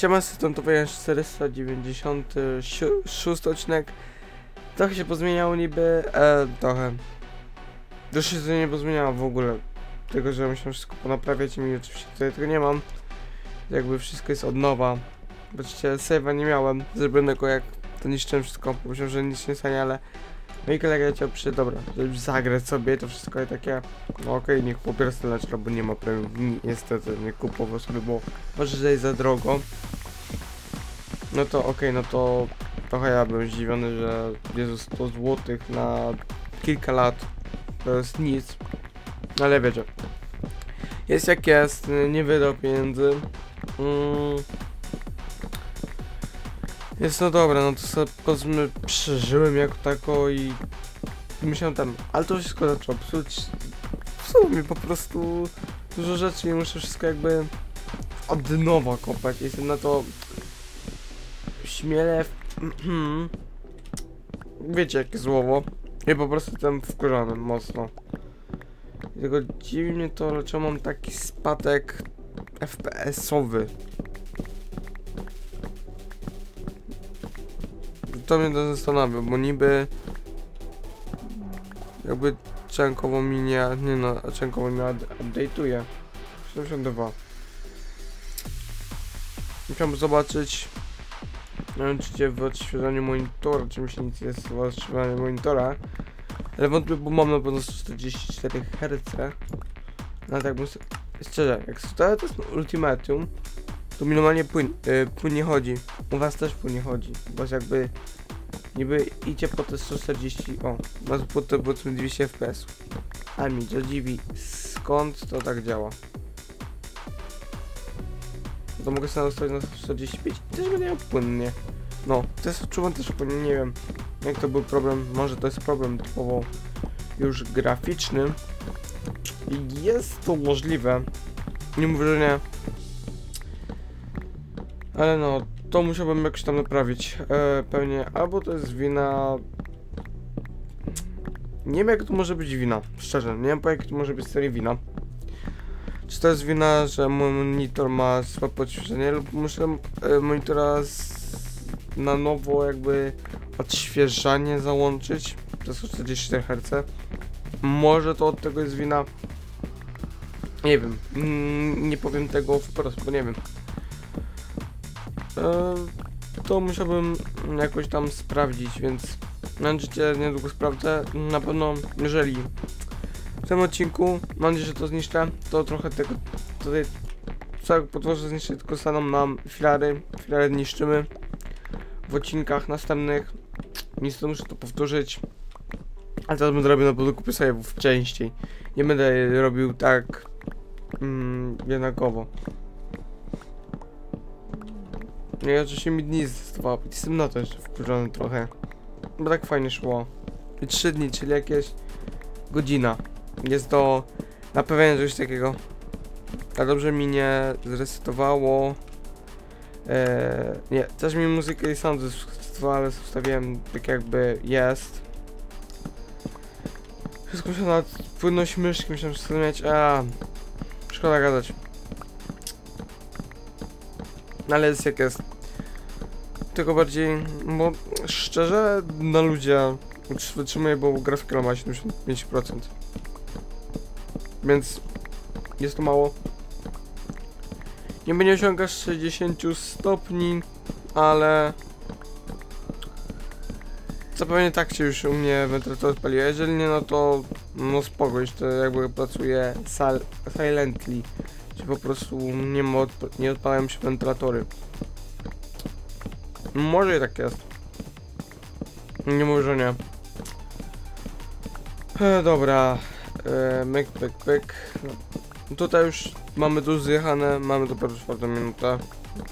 Siema, system to 496 odcinek. Trochę się pozmieniało niby, trochę. Dużo się to nie pozmieniało w ogóle. Tylko, że musiałem wszystko ponaprawiać i mi oczywiście tutaj tego nie mam. Jakby wszystko jest od nowa. Zobaczcie, save'a nie miałem. Zrobionego jak to niszczyłem wszystko. Pomyślałem, że nic nie stanie, ale... No i kolega chciał przy... Dobra, zagrać sobie to wszystko i takie... No okej, niech pobiera lecz, bo nie ma premium. Niestety, nie kupował sobie, bo może że jest za drogo. No to okej, no to... Trochę ja byłem zdziwiony, że jest 100 zł na kilka lat. To jest nic. Ale wiecie. Jest jak jest, nie wydał pieniędzy. Jest no dobra, no to sobie powiedzmy przeżyłem jako tako i myślałem tam, ale to wszystko zaczęło psuć. Psuło mi po prostu dużo rzeczy i muszę wszystko jakby od nowa kopać. Jestem na to śmiele, wiecie jakie słowo, i po prostu jestem wkurzony mocno. Tylko dziwnie to, dlaczego mam taki spadek FPS-owy. To mnie to zastanawia, bo niby jakby czękowo minie, nie no, czękowo mnie update'uje 72. Musiałem zobaczyć, nie wiem czy w odświeżaniu monitora, czy mi się nic jest w odświeżaniu monitora, ale wątpię, bo mam na pewno 144 Hz. No tak bym sobie, szczerze, jak stoję to jest ultimatum, to mi normalnie płynnie chodzi, u was też płynnie chodzi, bo jakby niby idzie po te 140, o, masz po te 200 fps, a mi to dziwi, skąd to tak działa. To mogę sobie ustawić na 145 i też będę miał płynnie, no, też odczuwam też płynnie, nie wiem jak to był problem, może to jest problem typowo już graficzny i jest to możliwe, nie mówię, że nie. Ale no, to musiałbym jakoś tam naprawić, pewnie, albo to jest wina... Nie wiem jak to może być wina, szczerze, nie wiem po jakiej to może być serii wina. Czy to jest wina, że mój monitor ma słabe odświeżenie, lub muszę monitora na nowo jakby odświeżanie załączyć, to są 44 Hz. Może to od tego jest wina, nie wiem, nie powiem tego wprost, bo nie wiem. To musiałbym jakoś tam sprawdzić, więc mam nadzieję, że niedługo sprawdzę. Na pewno, jeżeli w tym odcinku, mam nadzieję, że to zniszczę, to trochę tego tutaj całego podłoża zniszczę, tylko staną nam filary, filary niszczymy w odcinkach następnych, niestety muszę to powtórzyć, ale teraz będę robił na podkupię save'ów częściej, nie będę robił tak jednakowo. Ja oczywiście mi dni zostawało, jestem na to jeszcze wkurzony trochę, bo tak fajnie szło. 3 dni, czyli jakieś godzina. Jest to naprawienie czegoś takiego. A dobrze mi nie zresetowało. Nie, też mi muzykę i sound zresetowało, ale zostawiłem tak jakby jest. Wszystko musiałem na płynność myszki, musiałem wszystko mieć, szkoda gadać. Ale jest jak jest. Tylko bardziej, bo szczerze na ludzie wytrzymuję, bo grafika ma 75%. Więc jest to mało. Niby nie osiągasz 60 stopni, ale zapewne tak się już u mnie wentylator odpaliło. Jeżeli nie, no to no spoko, to jakby pracuję silently. Po prostu nie odpalają się wentylatory. Może i tak jest. Nie mówię, że nie. Dobra. Myk, pyk, pyk. Tutaj już mamy tu zjechane. Mamy dopiero 4. minutę.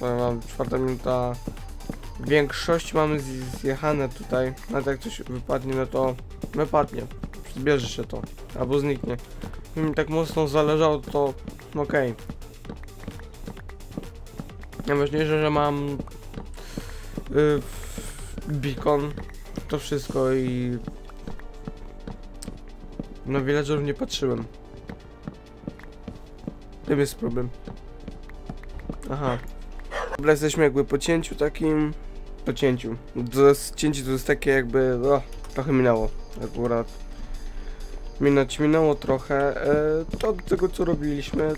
Mamy 4. minuta. Większość mamy zjechane tutaj. Nawet jak coś wypadnie, no to wypadnie. Zbierze się to. Albo zniknie. Mi tak mocno zależało, to okej. Najważniejsze, że mam beacon, to wszystko i na villagerów nie patrzyłem. Tym jest problem. Aha. Dobra, jesteśmy jakby po cięciu takim... Po cięciu. Cięcie to jest takie jakby... O, trochę minęło akurat. Minęło trochę. Od tego co robiliśmy.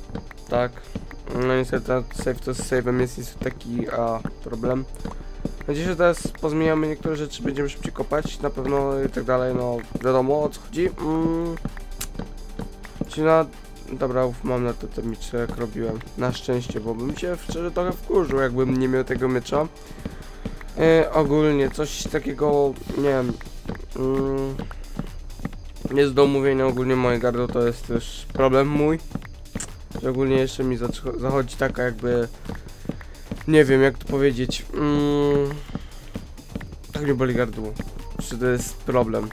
Tak. No niestety save to z save'em jest niestety taki problem. Nadzieję, że teraz pozmieniamy niektóre rzeczy, będziemy szybciej kopać, na pewno i tak dalej, no wiadomo o co chodzi. Czyli na... Dobra, mam na to miecz, jak robiłem. Na szczęście, bo bym się szczerze trochę wkurzył, jakbym nie miał tego miecza. Ogólnie coś takiego, nie wiem... jest do omówienia, ogólnie moje gardło to jest też problem mój. Ogólnie jeszcze mi zachodzi taka jakby... Nie wiem jak to powiedzieć. Tak mnie boli gardło. Czy to jest problem?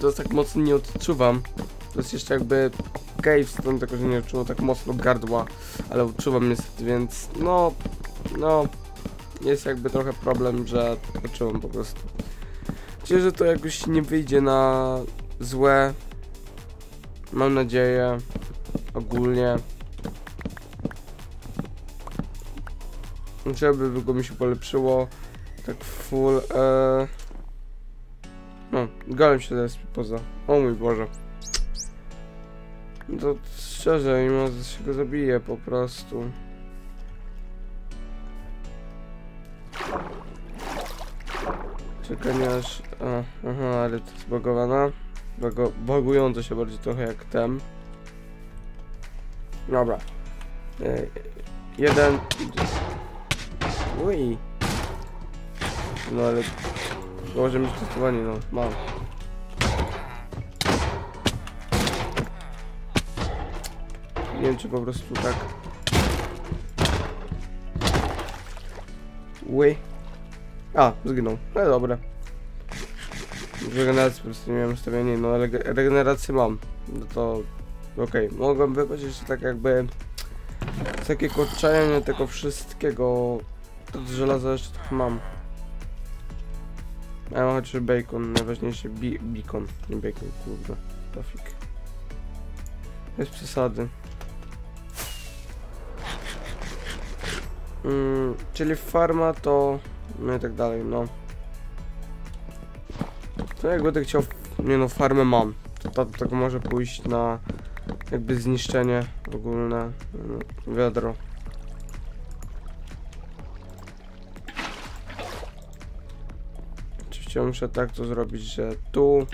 To jest tak mocno nie odczuwam. To jest jeszcze jakby okej, stąd tylko, że nie odczuwam tak mocno gardła. Ale odczuwam niestety, więc no... No... Jest jakby trochę problem, że odczuwam po prostu. Myślę, że to jakoś nie wyjdzie na złe. Mam nadzieję. Ogólnie. Żeby go mi się polepszyło. Tak full. No, golem się teraz poza. O mój Boże. To szczerze, mimo że się go zabije po prostu. Czekaj aż... Aha, ale to jest bagowana. Bagująco się bardziej trochę jak ten. Dobra. Jeden... Uj. No ale... Może mieć testowanie, no. Mam. Nie wiem, czy po prostu tak... Uj. Zginął. No dobra. Regeneracji po prostu nie miałem ustawienia, no ale regenerację mam. No to... Okej. Mogłem wypaść jeszcze tak jakby... Z takiego odczajania tego wszystkiego... To z żelaza jeszcze trochę mam. Ja mam chociaż bacon, najważniejszy bacon, nie bacon, kurde, Tofik. Bez przesady. Czyli farma to... No i tak dalej, no. To jak będę chciał... Nie no, farmę mam. To tak może pójść na... Jakby zniszczenie ogólne. No, wiadro. Muszę tak to zrobić, że tu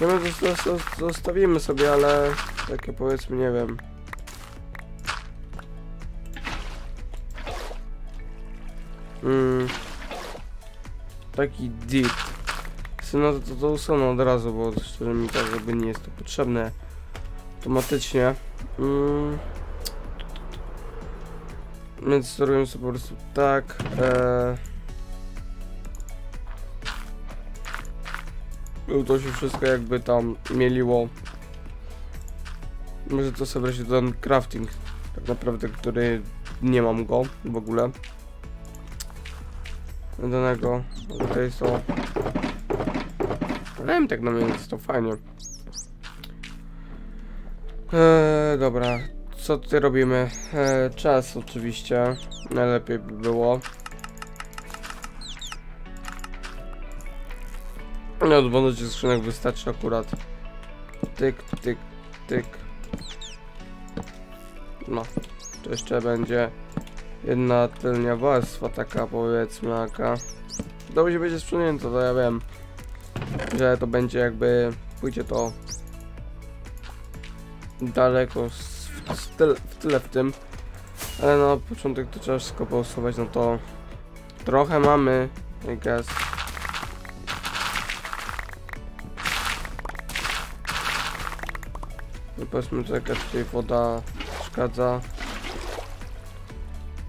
no zostawimy sobie, ale takie powiedzmy, nie wiem, taki deep no to usunę od razu, bo szczerze mi tak jakby nie jest to potrzebne automatycznie. Więc zrobimy sobie po prostu tak. To się wszystko jakby tam mieliło. Może to sobie wreszcie ten crafting, tak naprawdę, który nie mam go w ogóle. Danego. Tutaj są. Ale tak na mnie jest to fajnie. Dobra. Co tutaj robimy? Czas oczywiście. Najlepiej by było. No, od wolności skrzynek wystarczy akurat. Tyk, tyk, tyk. No. To jeszcze będzie jedna tylnia warstwa taka, powiedzmy, jaka. Dobrze się będzie sprzęgnięto, to ja wiem. Że to będzie jakby... Pójdzie to... Daleko w tyle w tym, ale na początek to trzeba wszystko pousuwać, no to trochę mamy, I guess. No powiedzmy, że jakaś tutaj woda przeszkadza.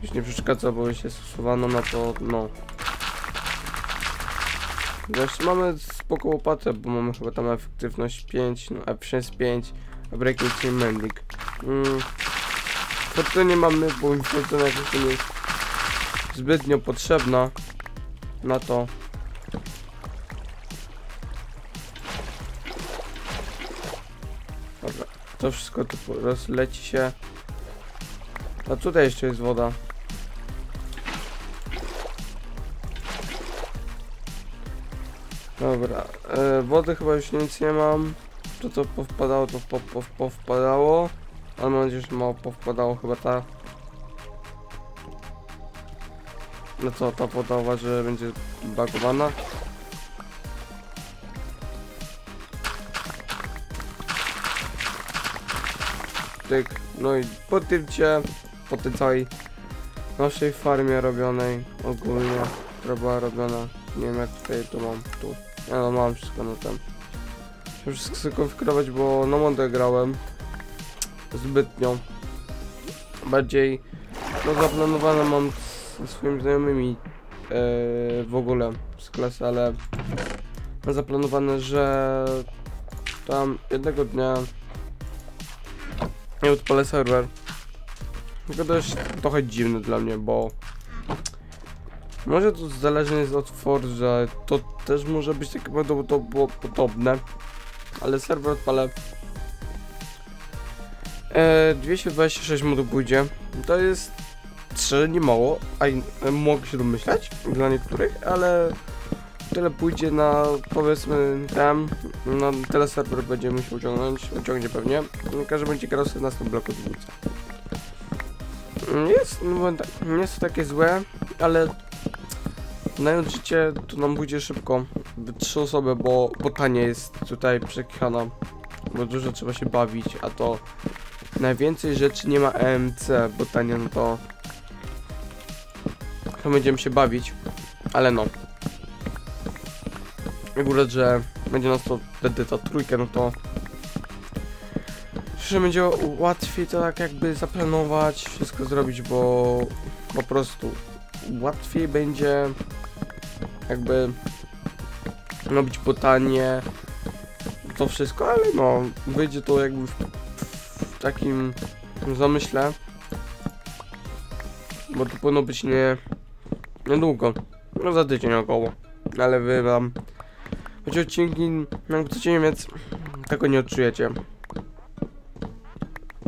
Jeśli nie przeszkadza, bo jeśli jest usuwana, no to no. Zresztą mamy spoko łopatę, bo mamy chyba tam efektywność 5, no efficiency 5, a breaking team mending. To nie mamy, bo informacja jakoś nie jest zbytnio potrzebna na to. to wszystko tu rozleci się. A tutaj jeszcze jest woda. Dobra, wody chyba już nic nie mam. To co powpadało, to powpadało. Ale mam nadzieję, że mało powpadało chyba ta. No co, ta woda uważa, że będzie bagowana. Tyk, no i po tym cię, po tej całej naszej farmie robionej ogólnie, która była robiona, nie wiem jak tutaj to mam, tu, ja no mam wszystko na ten. Muszę wszystko konfigurować, bo no modę grałem zbytnio. Bardziej, no zaplanowane mam ze swoimi znajomymi w ogóle z klasy, ale mam zaplanowane, że tam jednego dnia nie odpalę serwer. Tylko to jest trochę dziwne dla mnie, bo może to zależnie jest od Forza, to też może być takie podobne, ale serwer odpalę 226 modów pójdzie, to jest 3, nie mało, a mogę się domyślać dla niektórych, ale tyle pójdzie na, powiedzmy, tam, no tyle serwer będzie musiał ciągnąć, ciągnie pewnie, każdy będzie grał sobie na 100 bloku dwóch. Jest, no, nie jest to takie złe, ale nająć życie to nam pójdzie szybko, 3 osoby, bo tanie jest tutaj przekichana, bo dużo trzeba się bawić, a to najwięcej rzeczy nie ma EMC, bo tanie no to będziemy się bawić, ale no. Akurat, że będzie nas to wtedy ta trójkę, no to że będzie łatwiej to tak jakby zaplanować, wszystko zrobić, bo po prostu łatwiej będzie jakby robić pytanie, to wszystko, ale no wyjdzie to jakby w takim zamyśle, bo to powinno być niedługo, no za tydzień około, ale wy wam choć odcinki na tydzień, więc tego nie odczujecie.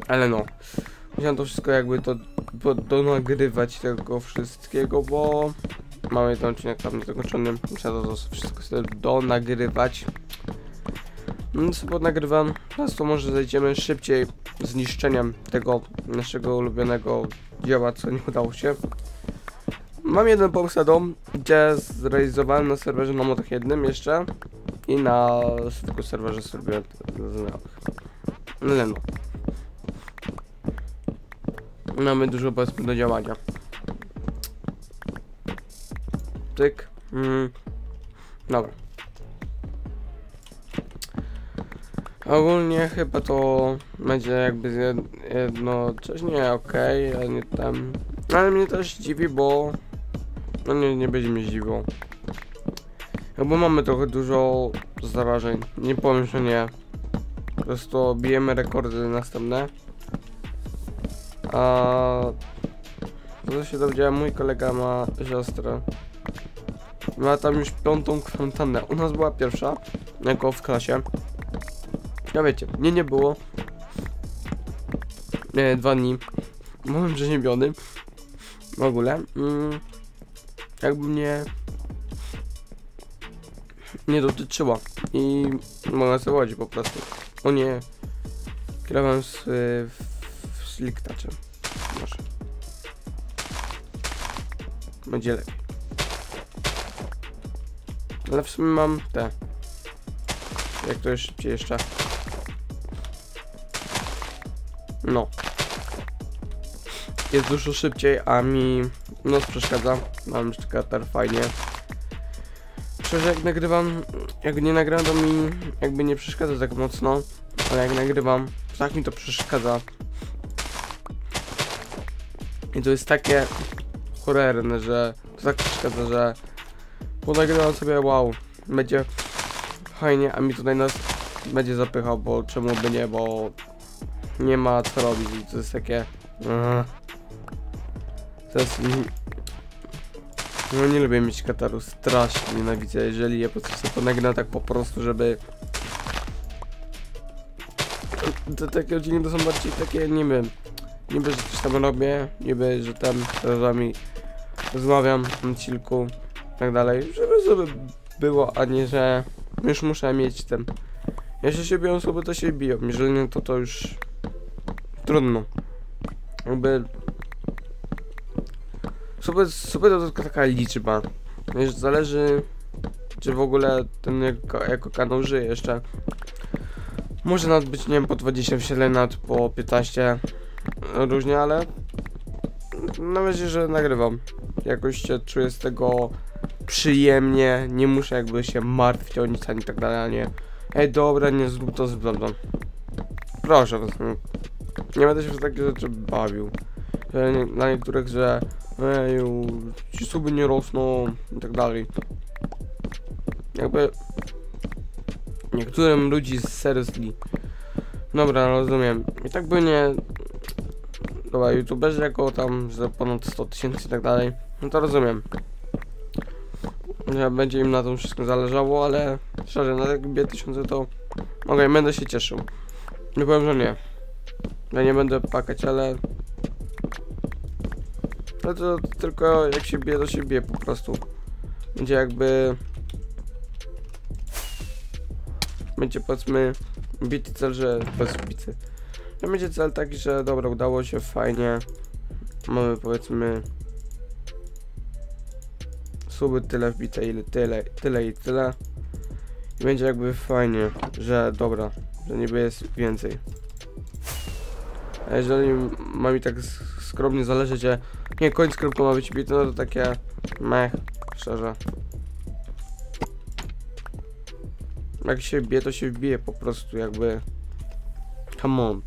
Ale no, musiałem to wszystko jakby to donagrywać tego wszystkiego, bo mamy jeden odcinek tam niedokończony. Musiałem to wszystko sobie donagrywać. No co podnagrywam, teraz to może zejdziemy szybciej zniszczeniem tego naszego ulubionego dzieła, co nie udało się. Mam jeden pomysł na dom, gdzie zrealizowałem na serwerze na modach jednym jeszcze i na tylko serwerze zrobiłem znajomych. No, no. Mamy dużo, powiedzmy, do działania. Tyk. Dobra. Ogólnie chyba to będzie jakby jednocześnie okej, a nie tam. Ale mnie też dziwi, bo no nie będzie mnie zdziwiło. Bo mamy trochę dużo zarażeń. Nie powiem, że nie. Po prostu bijemy rekordy następne. A to się dowiedziałem, mój kolega ma siostrę. Ma tam już 5. kwarantannę. U nas była pierwsza, jako w klasie. No wiecie, mnie nie było. 2 dni. Byłem przeziębiony. W ogóle. Jakby mnie nie dotyczyła. I mogę sobie chodzić po prostu. O nie. Kierowałem z liktaczem. Może. Będzie lepiej. Ale w sumie mam te. Jak to jest szybciej jeszcze. No. Jest dużo szybciej, a mi nos przeszkadza. Mam już katar, fajnie. Szczerze, jak nagrywam, jak nie nagram, to mi jakby nie przeszkadza tak mocno. Ale jak nagrywam, tak mi to przeszkadza. I to jest takie horrorne, że to tak przeszkadza, że ponagrywam sobie, wow, będzie fajnie, a mi tutaj nas będzie zapychał, bo czemu by nie, bo nie ma co robić i to jest takie to jest, no nie lubię mieć kataru, strasznie nienawidzę, jeżeli je po prostu ponagram tak po prostu, żeby Takie odcinki to są bardziej takie, nie wiem, niby, że coś tam robię, niby, że tam z wami rozmawiam w odcinku i tak dalej, żeby sobie było, a nie, że już muszę mieć ten. Jeśli się biją osoby, to się biją, jeżeli nie, to już trudno. Jakby sobie to tylko taka liczba. Wiesz, zależy, czy w ogóle ten jako kanał żyje jeszcze. Może nawet być, nie wiem, po 20 wsiedleń, nawet po 15. Różnie, ale na razie, że nagrywam. Jakoś się czuję z tego przyjemnie. Nie muszę jakby się martwić o nic ani tak dalej, nie. Ej, dobra, nie zrób to, zrób to. Proszę was. Nie będę się przez takie rzeczy bawił. Że na niektórych, że eju, ci suby nie rosną i tak dalej. Jakby niektórym ludzi seriously. Dobra, rozumiem. I tak by nie. Dobra, youtuberzy jako tam, że ponad 100 tysięcy i tak dalej. No to rozumiem. Że będzie im na tym wszystkim zależało, ale szczerze, na takie 2000 to. Okej, będę się cieszył. Nie powiem, że nie. Ja nie będę pakać, ale. No to tylko jak się bije, to się bije po prostu. Będzie jakby. Będzie, powiedzmy, bity cel, że bez bity. No będzie cel taki, że dobra, udało się, fajnie. Mamy, powiedzmy, suby tyle wbite, ile tyle i tyle. I będzie jakby fajnie, że dobra, że niby jest więcej. A jeżeli ma mi tak skromnie zależy, że nie, koń z kropką ma być bity, no to takie mech, szczerze. Jak się bije, to się wbije po prostu, jakby. Come on.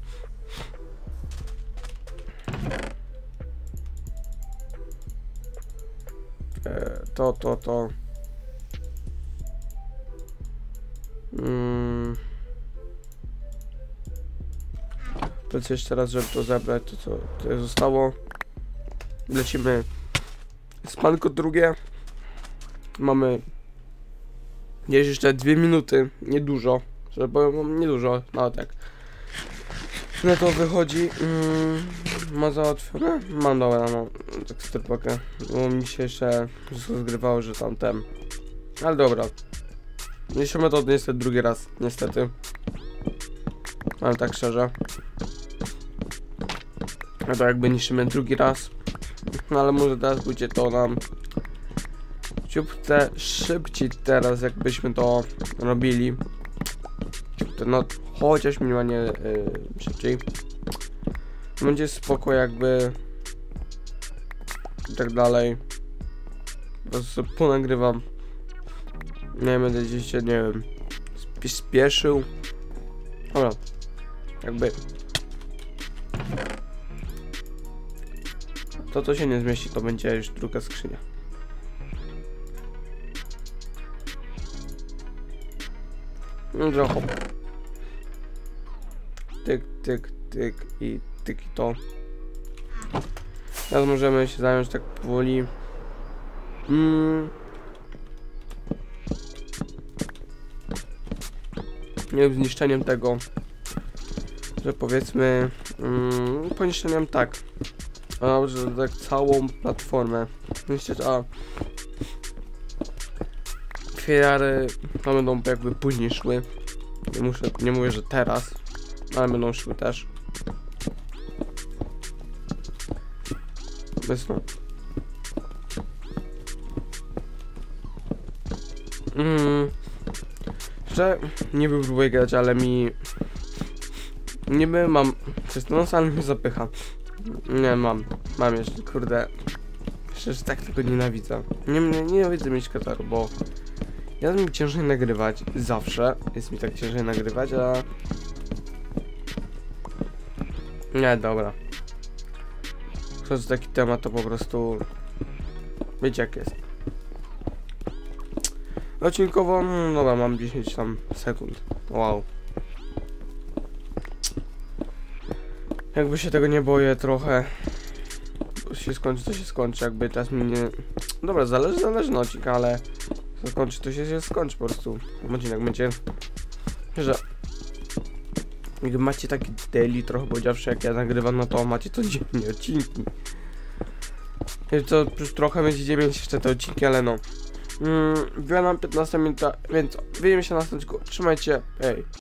To. To co jeszcze raz, żeby to zabrać, to co to zostało. Lecimy. Spanko drugie. Mamy. Jest jeszcze 2 minuty, niedużo, że powiem, niedużo, no tak. No to wychodzi, ma załatwione, mam dobra, no, tak strypakę, bo mi się jeszcze wszystko zgrywało, że tamten. Ale dobra, liczymy to niestety drugi raz, niestety. Ale tak szczerze. No to jakby niszczymy drugi raz, no ale może teraz będzie to nam. Ciupce szybciej teraz, jakbyśmy to robili. Ciupce, no chociaż minimalnie szybciej. Będzie spoko, jakby. I tak dalej. Po prostu ponagrywam. Nie będę gdzieś się, nie wiem, spieszył. Dobra, jakby. To, co się nie zmieści, to będzie już druga skrzynia. Trochę. Tyk i tyk i to. Teraz możemy się zająć tak powoli. Nie wiem, zniszczeniem tego. Że powiedzmy. Poniszczeniem tak. A że tak całą platformę. A. Fiary będą jakby później szły. Nie mówię, że teraz, ale będą szły też. Wysno. Jeszcze nie próbuję grać, ale mi. Niby mam. Przez ten nos, ale mi zapycha. Nie mam jeszcze, kurde. Przecież tak tylko nienawidzę. Nie nienawidzę mieć kataru, bo. Ja mi ciężej nagrywać, zawsze jest mi tak ciężej nagrywać, a. Nie, dobra. Co za taki temat, to po prostu. Wiecie jak jest. Odcinkowo, no dobra, mam 10 tam sekund. Wow. Jakby się tego nie boję trochę. Się skończy, to się skończy, jakby teraz mi nie. Dobra, zależy na odcinku, ale. Skończy, to się skończy po prostu. Odcinek będzie, że jak macie taki daily, trochę powiedziawszy, jak ja nagrywam, no to macie codziennie odcinki. To już trochę będzie 9 jeszcze te odcinki, ale no. Była nam 15 minuta, więc widzimy się na następnym odcinku. Trzymajcie, hej.